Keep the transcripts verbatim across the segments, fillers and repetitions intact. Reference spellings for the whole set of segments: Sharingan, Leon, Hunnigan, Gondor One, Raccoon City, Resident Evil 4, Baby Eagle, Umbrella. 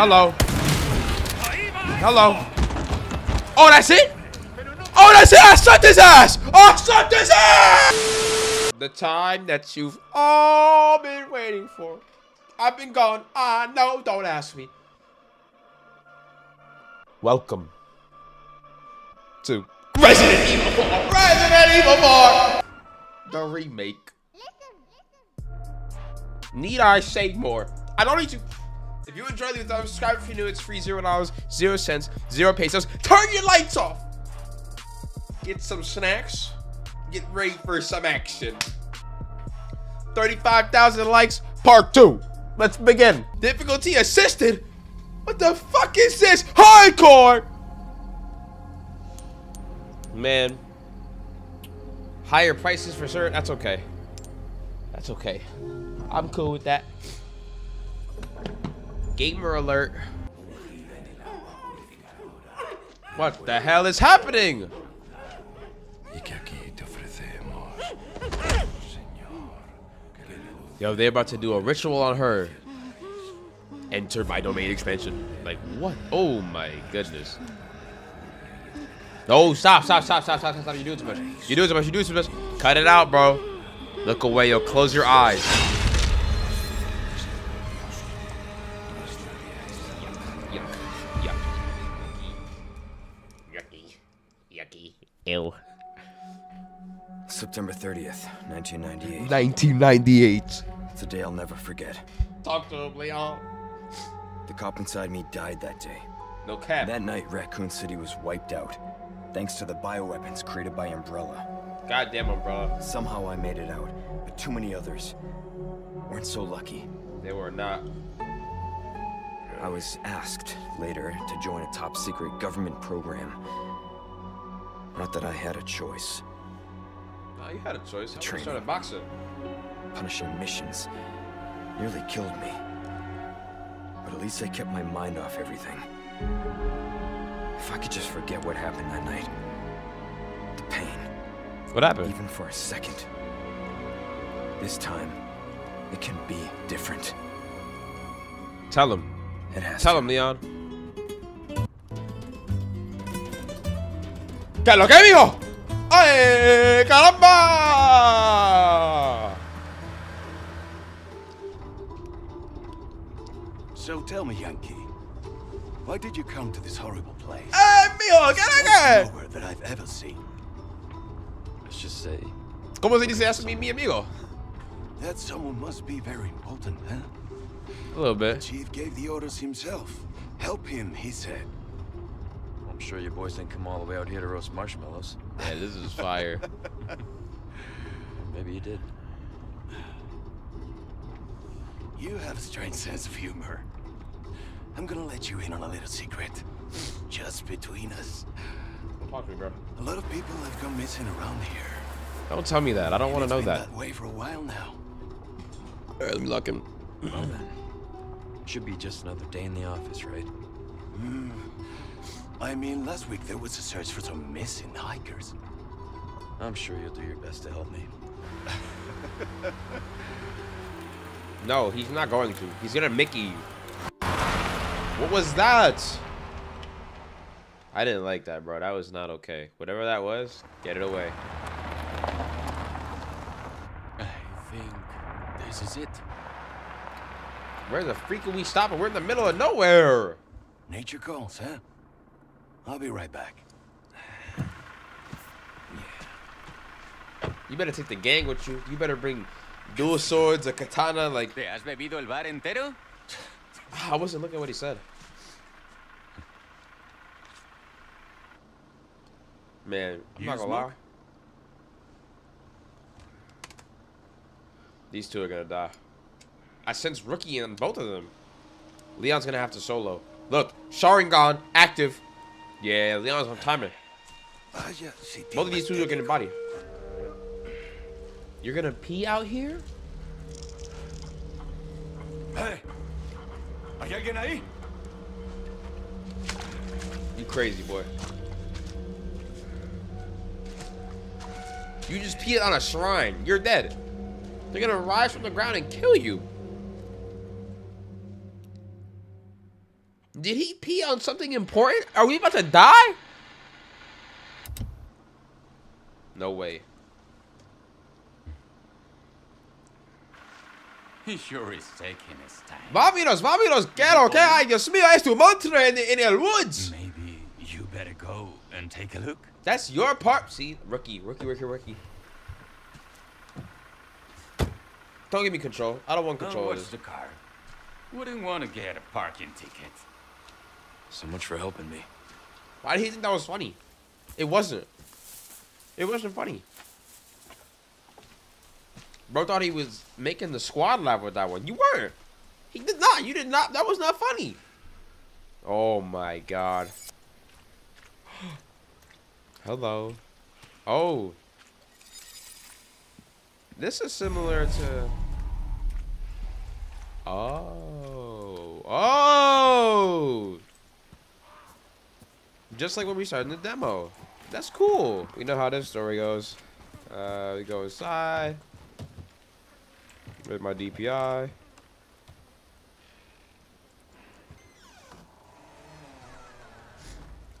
Hello. Hello. Oh, that's it? Oh, that's it! I shot his ass! Oh, I shot his ass! The time that you've all been waiting for. I've been gone. Ah, no, don't ask me. Welcome to Resident Evil four! Resident Evil four! The remake. Need I say more? I don't need to. If you enjoyed the video, subscribe if you're new. It's free, zero dollars, zero cents, zero pesos. Turn your lights off. Get some snacks. Get ready for some action. thirty-five thousand likes, part two. Let's begin. Difficulty assisted? What the fuck is this? Hardcore! Man. Higher prices for certain. That's okay. That's okay. I'm cool with that. Gamer alert. What the hell is happening? Yo, they're about to do a ritual on her. Enter my domain expansion. Like, what? Oh my goodness. No, stop, stop, stop, stop, stop, stop. You're doing too much. You're doing too much. You're doing too much. Cut it out, bro. Look away, yo. Close your eyes. Ew. September thirtieth, nineteen ninety-eight. nineteen ninety-eight. It's a day I'll never forget. Talk to him, Leon. The cop inside me died that day. No cap. That night, Raccoon City was wiped out, thanks to the bioweapons created by Umbrella. Goddamn Umbrella. Somehow I made it out, but too many others weren't so lucky. They were not. I was asked later to join a top-secret government program. Not that I had a choice. No, you had a choice. I was trying to box it. Punishing missions nearly killed me. But at least I kept my mind off everything. If I could just forget what happened that night. The pain. What happened? Even for a second. This time, it can be different. Tell him. It has Tell to. him, Leon. ¿Qué es lo que, mijo? ¡Ay, caramba! So tell me, Yankee, why did you come to this horrible place? ¡Eh, mijo! ¿Qué era qué? Nowhere that I've ever seen. Let's just say. ¿Cómo se dice eso, mi, mi amigo? That someone must be very important, huh? A little bit. The chief gave the orders himself. Help him, he said. I'm sure your boys didn't come all the way out here to roast marshmallows. Yeah, this is fire. Maybe you did. You have a strange sense of humor. I'm gonna let you in on a little secret. Just between us. Don't talk to me, bro. A lot of people have gone missing around here. Don't tell me that. I don't want to know that. It's been that way for a while now. Alright, let me lock him. Well then. Should be just another day in the office, right? Mm. I mean, last week there was a search for some missing hikers. I'm sure you'll do your best to help me. No, he's not going to. He's gonna Mickey you. What was that? I didn't like that, bro. That was not okay. Whatever that was, get it away. I think this is it. Where the freak are we stopping? We're in the middle of nowhere. Nature calls, huh? I'll be right back. Yeah. You better take the gang with you. You better bring dual swords, a katana, like... ¿Te has bebido el bar entero? I wasn't looking at what he said. Man, I'm you not gonna smoke? lie. These two are gonna die. I sense rookie in both of them. Leon's gonna have to solo. Look, Sharingan, active. Yeah, Leon's on timer. Both of these two are getting body. You're gonna pee out here? Hey, ¿hay alguien ahí? You crazy boy. You just peed on a shrine. You're dead. They're gonna rise from the ground and kill you. Did he pee on something important? Are we about to die? No way. He sure is taking his time. Vámonos, vámonos, quiero que hay Dios mío, es tu monstruo in the, in the woods. Maybe you better go and take a look. That's your part. See, rookie, rookie, rookie, rookie. Don't give me control. I don't want control. Oh, what's the car? Wouldn't want to get a parking ticket. So much for helping me. Why did he think that was funny? It wasn't. It wasn't funny. Bro thought he was making the squad laugh with that one. You weren't. He did not. You did not. That was not funny. Oh my god. Hello. Oh. This is similar to... Oh. Oh! Just like when we started the demo. That's cool. We know how this story goes. Uh, we go inside. With my D P I.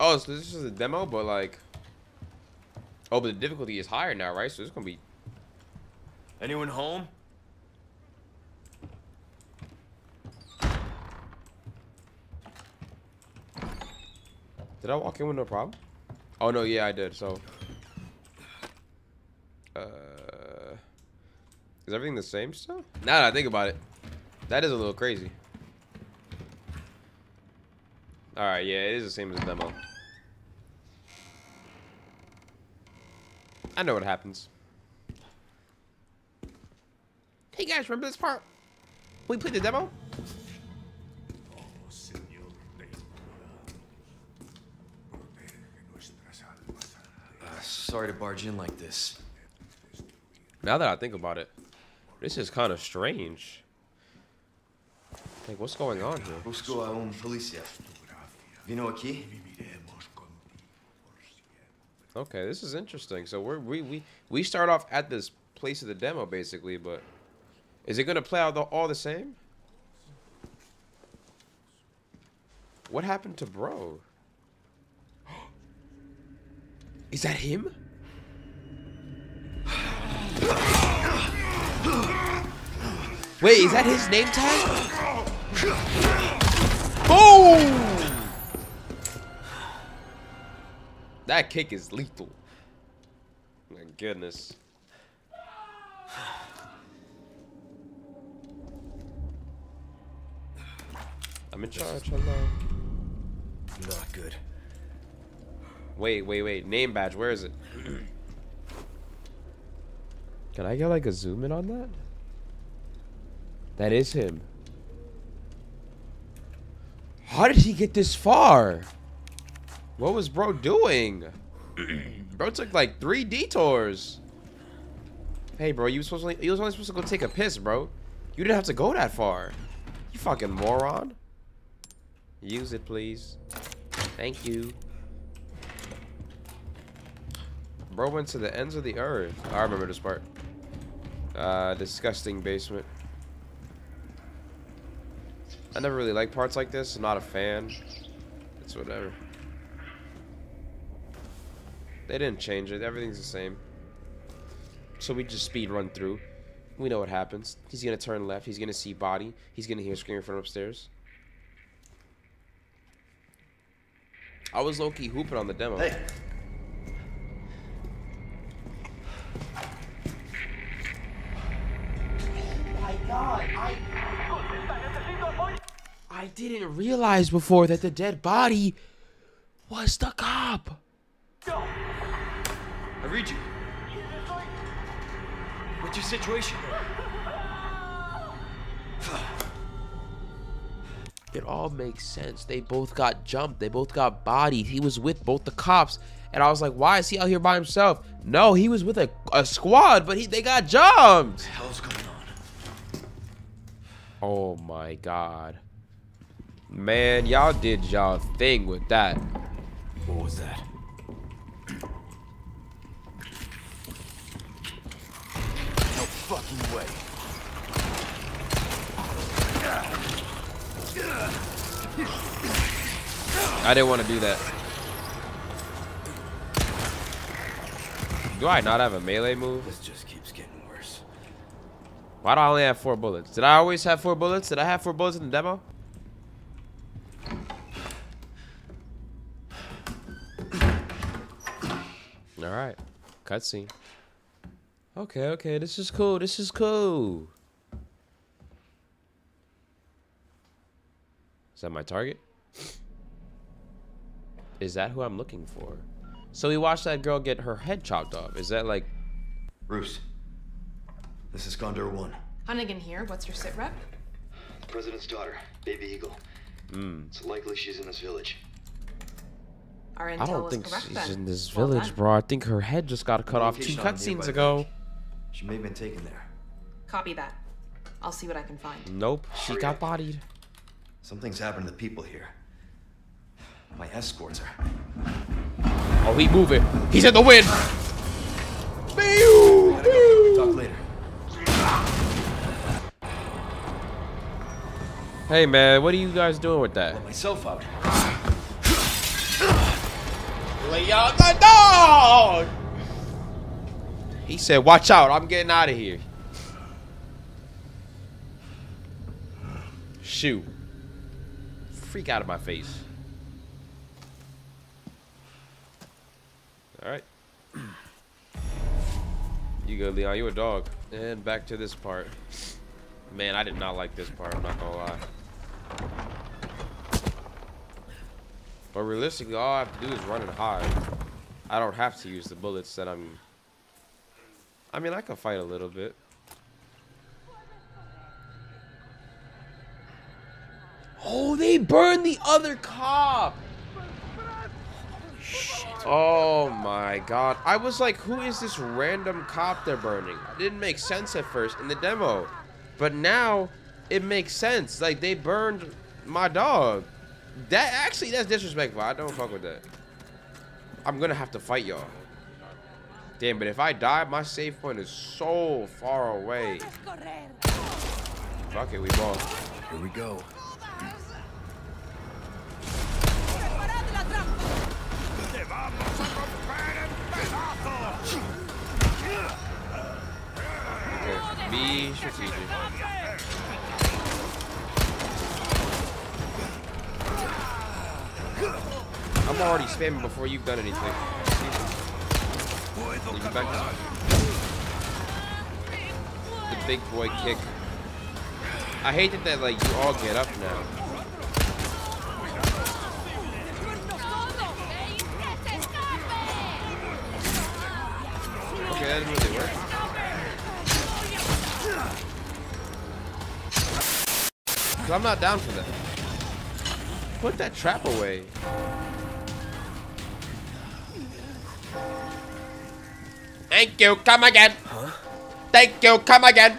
Oh, so this is a demo, but like... Oh, but the difficulty is higher now, right? So it's gonna be... Anyone home? Did I walk in with no problem? Oh no, yeah, I did, so. Uh, is everything the same still? Now that I think about it, that is a little crazy. All right, yeah, it is the same as the demo. I know what happens. Hey guys, remember this part? We played the demo? Uh, sorry to barge in like this. Now that I think about it, this is kind of strange. Like, what's going on here? Busco a un policía. Vino aquí? Okay, this is interesting. So we're, we we we start off at this place of the demo, basically, but. Is it gonna play out all the same? What happened to bro? Is that him? Wait, is that his name tag? Boom! That kick is lethal. My goodness. I'm in charge, hello. Not good. Wait, wait, wait. Name badge, where is it? Can I get like a zoom in on that? That is him. How did he get this far? What was bro doing? Bro took like three detours. Hey bro, you was supposed to, you was only supposed to go take a piss, bro. You didn't have to go that far. You fucking moron. Use it, please. Thank you. Bro went to the ends of the earth. I remember this part. Uh, disgusting basement. I never really like parts like this. I'm not a fan. It's whatever. They didn't change it. Everything's the same. So we just speed run through. We know what happens. He's gonna turn left. He's gonna see body. He's gonna hear screaming from upstairs. I was low-key hooping on the demo. Hey. Oh my god, I... I didn't realize before that the dead body was the cop. I read you. What's your situation? It all makes sense. They both got jumped. They both got bodied. He was with both the cops. And I was like, why is he out here by himself? No, he was with a, a squad, but he, they got jumped. What the hell's going on? Oh, my God. Man, y'all did y'all thing with that. What was that? No fucking way. Ugh! I didn't want to do that. Do I not have a melee move? This just keeps getting worse. Why do I only have four bullets? Did I always have four bullets? Did I have four bullets in the demo? Alright. Cutscene. Okay, okay. This is cool. This is cool. Is that my target? Is that who I'm looking for? So we watched that girl get her head chopped off. Is that like... Bruce, this is Gondor One. Hunnigan here. What's your sit rep? The president's daughter, Baby Eagle. Mm. It's likely she's in this village. Our intel I don't think correct, she's then. in this well village, done. bro. I think her head just got cut off two cutscenes ago. She may have been taken there. Copy that. I'll see what I can find. Nope. She Hurry got up. bodied. Something's happened to the people here. My escorts are... Oh, he moving. He's in the wind. Talk later. Hey man, what are you guys doing with that? Let myself out. Leon the dog. He said, "Watch out! I'm getting out of here." Shoot! Freak out of my face. All right, you go, Leon. You a dog. And back to this part. Man, I did not like this part. I'm not gonna lie. But realistically, all I have to do is run and hide. I don't have to use the bullets that I'm. I mean, I can fight a little bit. Oh, they burned the other cop. Oh my god. I was like, who is this random cop they're burning? It didn't make sense at first in the demo. But now it makes sense. Like, they burned my dog. That actually, that's disrespectful. I don't fuck with that. I'm gonna have to fight y'all. Damn, but if I die, my save point is so far away. Fuck it, we ball. Here we go. Be strategic. I'm already spamming before you've done anything. Leave it back up. The big boy kick. I hate that, that like you all get up now. Okay, that didn't really work. I'm not down for that. Put that trap away. Thank you, come again. Huh? Thank you, come again.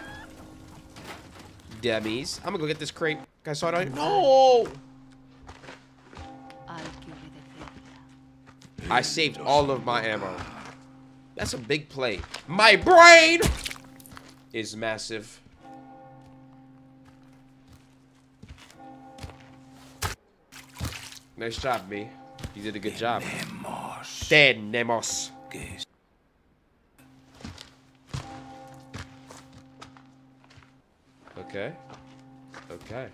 Dummies. I'm gonna go get this crate. Guys, saw it on you. No! I saved all of my ammo. That's a big play. My brain is massive. Nice job, me. You did a good job. Tenemos. Okay. Okay. Okay.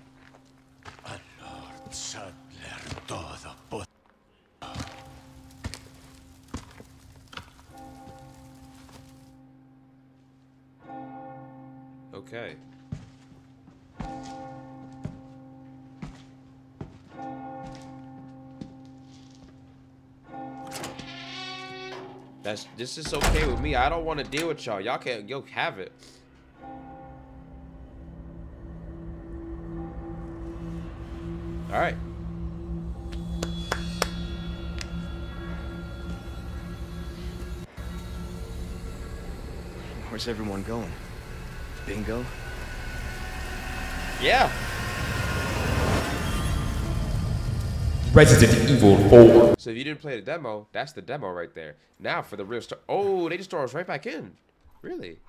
That's, this is okay with me. I don't want to deal with y'all. Y'all can't, yo, have it. All right. Where's everyone going? Bingo? Yeah. Resident Evil four. So if you didn't play the demo, that's the demo right there. Now for the real story. Oh, they just throw us right back in. Really?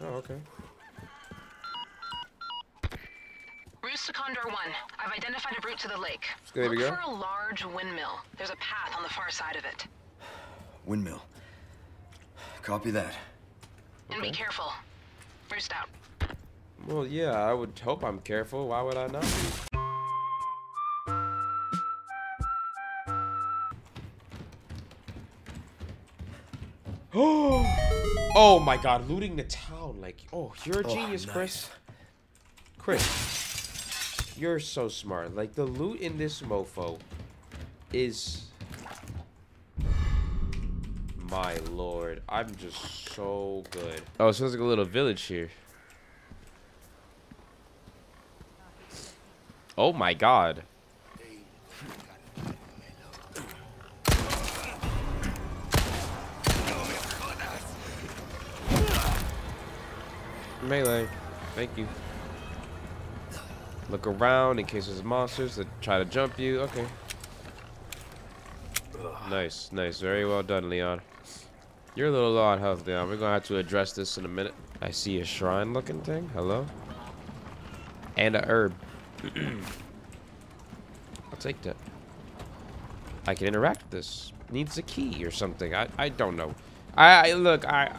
Oh, okay. Bruce This to Condor One. I've identified a route to the lake. There we go. Look for a large windmill. There's a path on the far side of it. Windmill. Copy that. Okay. And be careful. Roost out. Well, yeah, I would hope I'm careful. Why would I not be? Oh my god, looting the town. Like, oh, you're a genius, oh, nice. Chris. Chris, you're so smart. Like, the loot in this mofo is... My lord, I'm just so good. Oh, it sounds like a little village here. Oh my god. Melee. Thank you. Look around in case there's monsters that try to jump you. Okay. Nice, nice. Very well done, Leon. You're a little low on health, Leon. We're gonna have to address this in a minute. I see a shrine looking thing. Hello? And a herb. I'll take that. I can interact with this. Needs a key or something. I, I don't know. I, I look, I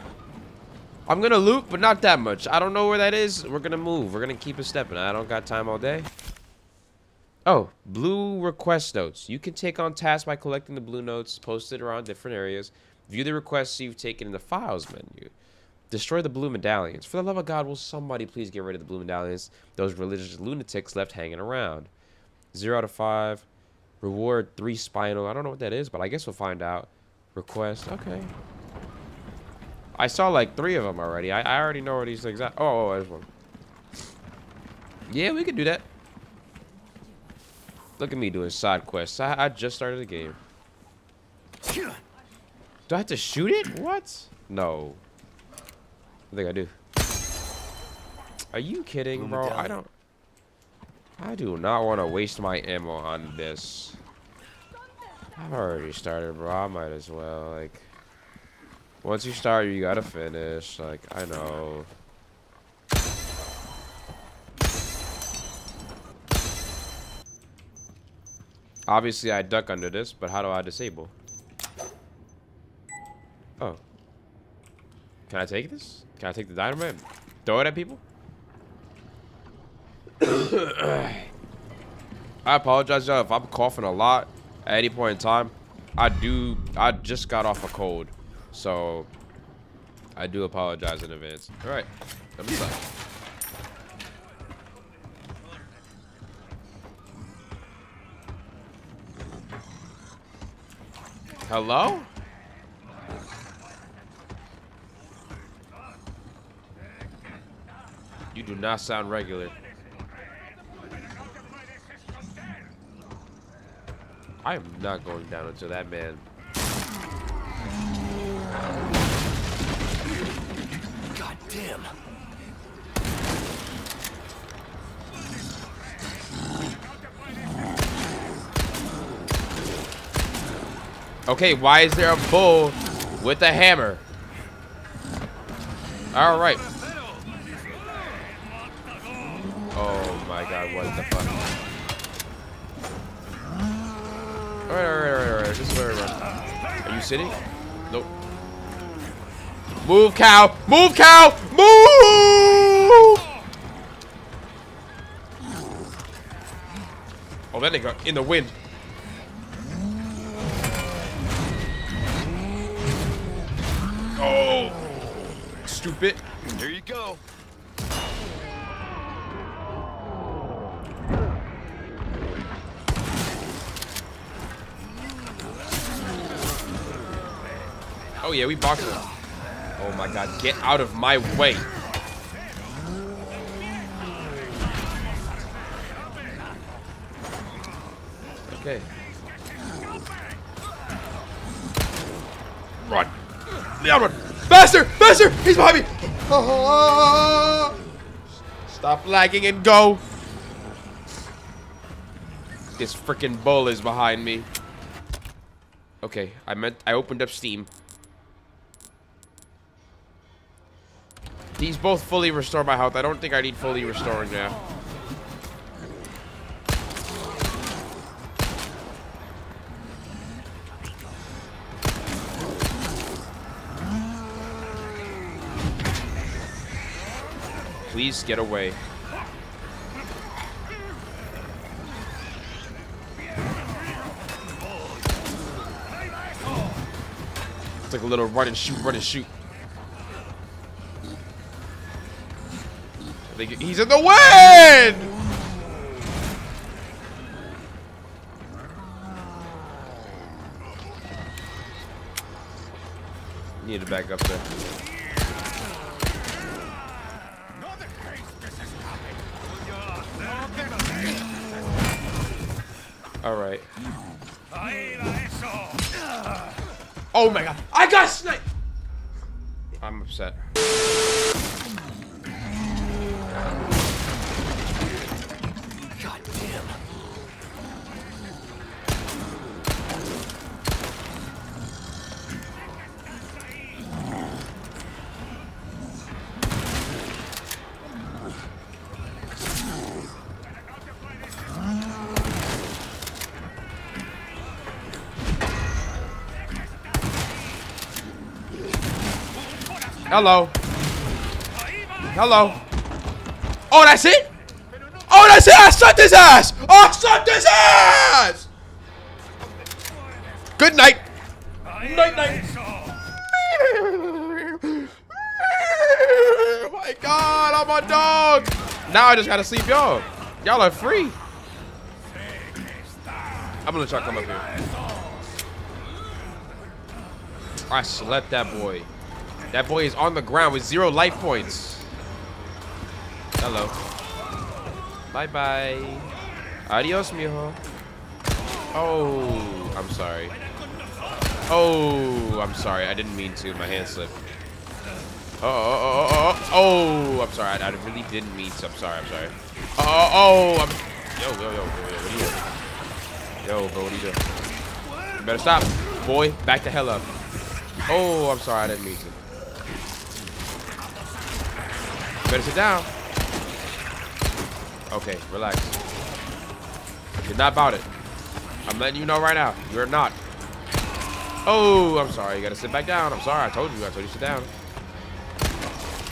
I'm gonna loot, but not that much. I don't know where that is. We're gonna move. We're gonna keep it stepping. I don't got time all day. Oh, blue request notes. You can take on tasks by collecting the blue notes posted around different areas. View the requests you've taken in the files menu. Destroy the blue medallions. For the love of God, will somebody please get rid of the blue medallions? Those religious lunatics left hanging around. Zero out of five. Reward three spinal. I don't know what that is, but I guess we'll find out. Request. Okay. I saw like three of them already. I, I already know where these things are. Oh, oh, there's one. Yeah, we could do that. Look at me doing side quests. I, I just started the game. Do I have to shoot it? What? No. I think I do. Are you kidding, bro? I don't... I do not want to waste my ammo on this. I've already started, bro. I might as well, like... Once you start, you gotta finish. Like, I know. Obviously, I duck under this, but how do I disable? Oh. Can I take this? Can I take the dynamite? Throw it at people? I apologize, y'all, if I'm coughing a lot at any point in time. I do. I just got off a cold. So, I do apologize in advance. All right, let me stop. Hello? You do not sound regular. I am not going down until that man. God damn. Okay, why is there a bull with a hammer? All right. Oh my god, what the fuck? All right, all right, all right, all right. This is where we run. Are you sitting? Nope. Move, cow! Move, cow! Move! Oh, that nigga in the wind. Oh! Stupid. There you go. Oh, yeah, we boxed him. Oh my god, get out of my way. Okay. Run. Leon, run. Faster! Faster! He's behind me! Oh. Stop lagging and go! This freaking bull is behind me. Okay, I meant I opened up Steam. These both fully restore my health. I don't think I need fully restoring now. Please get away. It's like a little run and shoot, run and shoot. I think he's in the wind! Need to back up there. All right. Oh my god, I got sniped! I'm upset. God damn. Hello. Hello. Oh, that's it? Oh, that's it! I shot his ass! I shot his ass! Good night. Night, night. Oh my god, I'm a dog. Now I just gotta sleep y'all. Y'all are free. I'm gonna try to come up here. I slept that boy. That boy is on the ground with zero life points. Hello. Bye-bye. Adios, mijo. Oh, I'm sorry. Oh, I'm sorry. I didn't mean to. My hand slipped. Oh, oh, oh, oh, oh. Oh, I'm sorry. I, I really didn't mean to. I'm sorry. I'm sorry. Oh, oh, oh. I'm... Yo, yo, yo, yo, what are you doing? Yo, bro, what are you doing? You better stop. Boy, back the hell up. Oh, I'm sorry. I didn't mean to. Better sit down. Okay, relax. You're not about it. I'm letting you know right now. You're not. Oh, I'm sorry. You gotta sit back down. I'm sorry. I told you. I told you to sit down.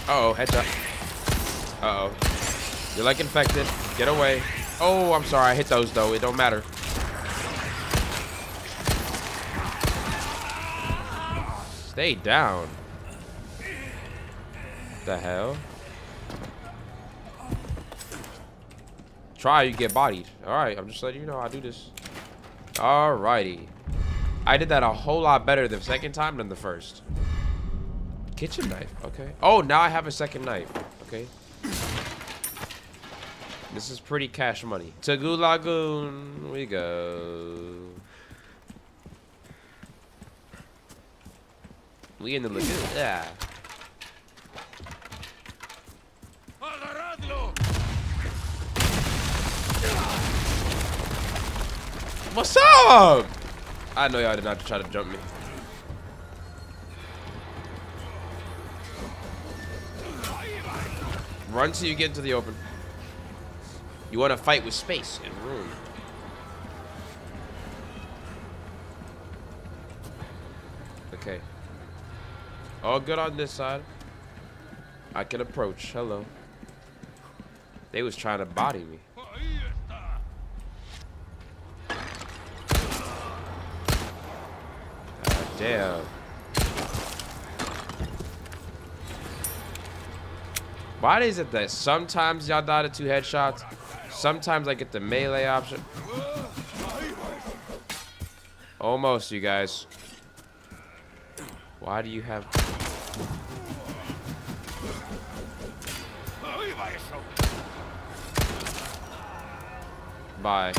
Uh-oh, headshot. Uh-oh. You're like infected. Get away. Oh, I'm sorry. I hit those, though. It don't matter. Stay down. The hell? Try, you get bodied. Alright, I'm just letting you know I do this. Alrighty. I did that a whole lot better the second time than the first. Kitchen knife, okay. Oh, now I have a second knife, okay. This is pretty cash money. To Gulagoon we go. We in the lagoon, yeah. What's up? I know y'all did not try to jump me. Run till you get into the open. You want to fight with space and room. Okay. All good on this side. I can approach. Hello. They was trying to body me. Damn. Why is it that sometimes y'all die to two headshots? Sometimes I get the melee option. Almost, you guys. Why do you have... Bye.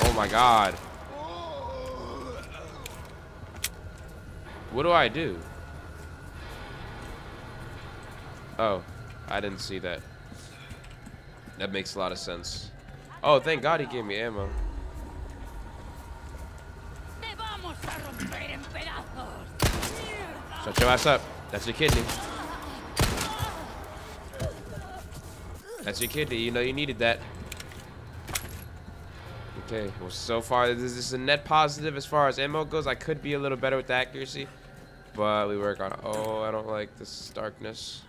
Oh my god. What do I do? Oh, I didn't see that. That makes a lot of sense. Oh, thank God he gave me ammo. Shut your ass up. That's your kidney. That's your kidney. You know you needed that. Okay, well, so far, this is a net positive as far as ammo goes. I could be a little better with the accuracy. but we work on it. Oh, I don't like this darkness.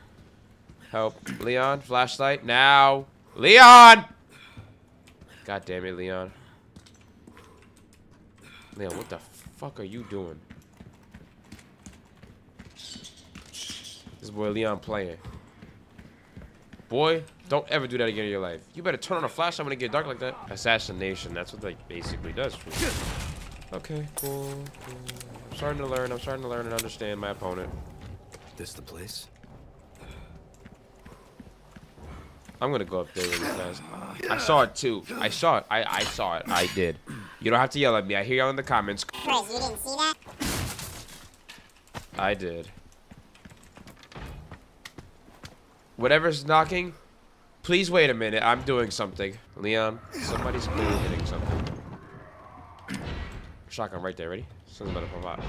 Help. Leon, flashlight. Now. Leon! God damn it, Leon. Leon, what the fuck are you doing? This boy Leon playing. Boy, don't ever do that again in your life. You better turn on a flashlight when it gets dark like that. Assassination, that's what that basically does for you. Okay, cool, cool. I'm starting to learn. I'm starting to learn and understand my opponent. This the place? I'm gonna go up there really fast. I saw it too. I saw it. I, I saw it. I did. You don't have to yell at me. I hear y'all in the comments. Chris, you didn't see that? I did. Whatever's knocking, please wait a minute. I'm doing something. Leon, somebody's clearly hitting something. Shotgun right there. Ready? Something's about to pop out.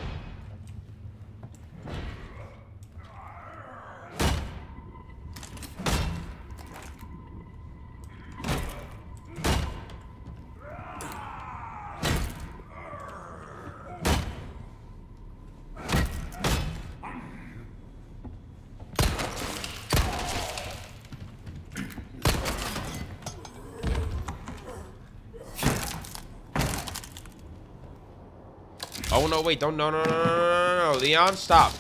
Oh no! Wait! Don't! No! No! No! No! No! Leon, stop!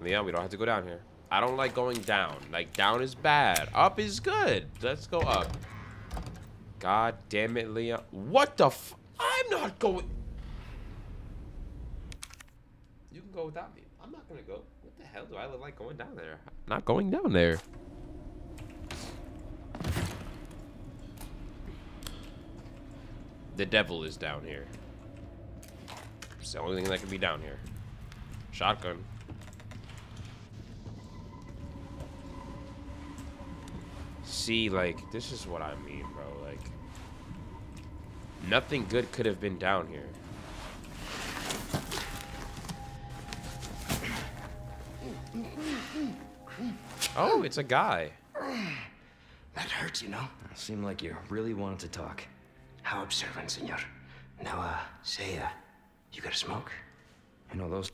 Leon, we don't have to go down here. I don't like going down. Like down is bad. Up is good. Let's go up. God damn it, Leon! What the? F I'm not going. You can go without me. I'm not gonna go. What the hell do I look like going down there? Not going down there. The devil is down here. It's the only thing that can be down here. Shotgun. See, like, this is what I mean, bro. Like, nothing good could have been down here. Oh, it's a guy. That hurts, you know? It seemed like you really wanted to talk. How observant, senor. Now, uh, say, uh, you gotta smoke? I know those.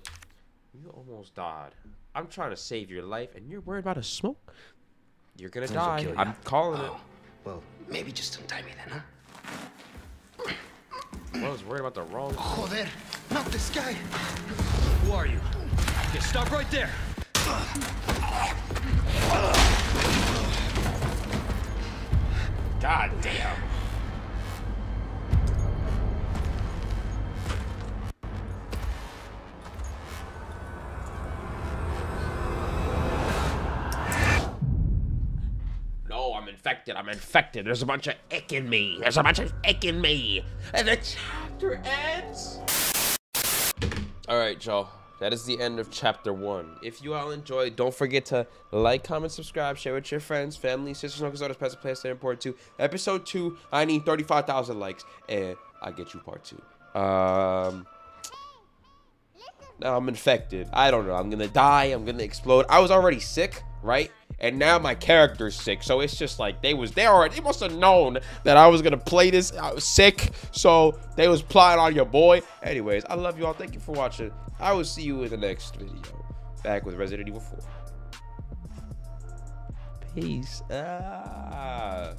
You almost died. I'm trying to save your life, and you're worried about a smoke? You're gonna Things die. You. I'm calling oh. it. Well, maybe just untie me then, huh? Well, I was worried about the wrong. Oh, there. Not this guy. Who are you? You stop right there. God damn. Infected. I'm infected. There's a bunch of ick in me. There's a bunch of ick in me. And the chapter ends. All right, y'all. That is the end of chapter one. If you all enjoyed, don't forget to like, comment, subscribe, share with your friends, family, sisters, uncles, others, pets, and players. They're important too. Episode two. I need thirty-five thousand likes, and I get you part two. Um. Now I'm infected. I don't know. I'm gonna die. I'm gonna explode. I was already sick, right? And now my character's sick, so it's just like they was there already. They must have known that I was gonna play this. I was sick, so they was plotting on your boy. Anyways, I love you all. Thank you for watching. I will see you in the next video. Back with Resident Evil four. Peace. Ah.